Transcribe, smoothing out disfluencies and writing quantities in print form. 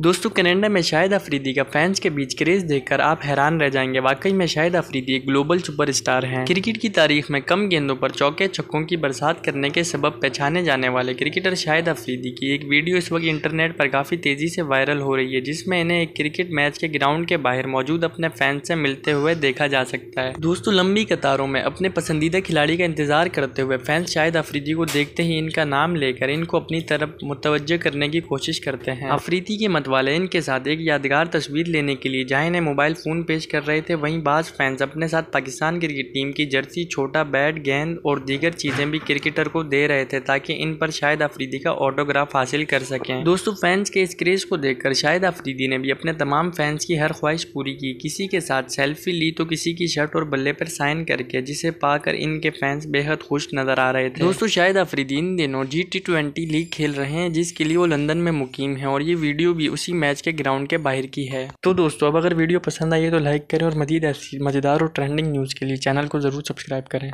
दोस्तों कनाडा में शाहिद अफरीदी का फैंस के बीच क्रेज देखकर आप हैरान रह जाएंगे। वाकई में शाहिद अफरीदी एक ग्लोबल सुपरस्टार हैं। क्रिकेट की तारीख में कम गेंदों पर चौके छक्कों की बरसात करने के सबब पहचाने जाने वाले क्रिकेटर शाहिद अफरीदी की एक वीडियो इस वक्त इंटरनेट पर काफ़ी तेज़ी से वायरल हो रही है, जिसमें इन्हें एक क्रिकेट मैच के ग्राउंड के बाहर मौजूद अपने फैंस से मिलते हुए देखा जा सकता है। दोस्तों लंबी कतारों में अपने पसंदीदा खिलाड़ी का इंतजार करते हुए फैंस शाहिद अफरीदी को देखते ही इनका नाम लेकर इनको अपनी तरफ मुतवज्जह करने की कोशिश करते हैं। अफरीदी के वाले इनके साथ एक यादगार तस्वीर लेने के लिए जहां इन्हें मोबाइल फोन पेश कर रहे थे, वहीं बाज फैंस अपने साथ पाकिस्तान क्रिकेट टीम की जर्सी, छोटा बैट, गेंद और दीगर चीजें भी क्रिकेटर को दे रहे थे ताकि इन पर शाहिद अफरीदी का ऑटोग्राफ हासिल कर सकें। दोस्तों फैंस के इस क्रेज को देखकर शाहिद अफरीदी ने भी अपने तमाम फैंस की हर ख्वाहिश पूरी की। किसी के साथ सेल्फी ली तो किसी की शर्ट और बल्ले पर साइन करके, जिसे पाकर इनके फैंस बेहद खुश नजर आ रहे थे। दोस्तों शाहिद अफरीदी इन दिनों GT20 लीग खेल रहे हैं, जिसके लिए वो लंदन में मुकीम है और ये वीडियो भी उसी मैच के ग्राउंड के बाहर की है। तो दोस्तों अब अगर वीडियो पसंद आई है तो लाइक करें और मज़ीद ऐसी मज़ेदार और ट्रेंडिंग न्यूज़ के लिए चैनल को ज़रूर सब्सक्राइब करें।